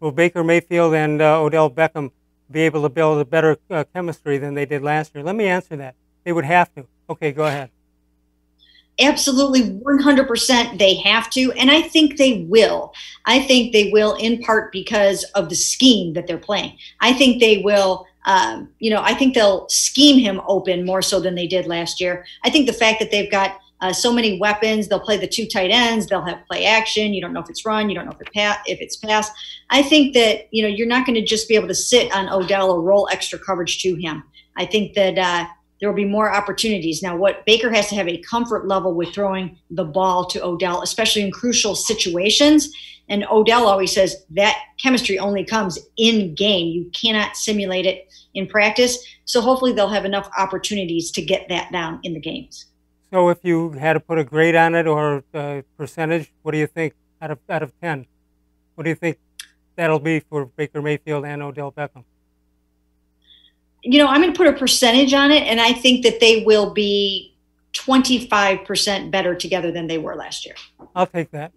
Will Baker Mayfield and Odell Beckham be able to build a better chemistry than they did last year? Let me answer that. They would have to. Okay, go ahead. Absolutely, 100% they have to, and I think they will. I think they will in part because of the scheme that they're playing. I think they will, I think they'll scheme him open more so than they did last year. I think the fact that they've got so many weapons, they'll play the two tight ends, they'll have play action. You don't know if it's run, you don't know if it's pass. I think that, you're not going to just be able to sit on Odell or roll extra coverage to him. I think that there will be more opportunities. Now, what Baker has to have a comfort level with throwing the ball to Odell, especially in crucial situations. And Odell always says that chemistry only comes in game. You cannot simulate it in practice. So hopefully they'll have enough opportunities to get that down in the games. So if you had to put a grade on it or a percentage, what do you think out of 10? What do you think that'll be for Baker Mayfield and Odell Beckham? I'm going to put a percentage on it, and I think that they will be 25% better together than they were last year. I'll take that.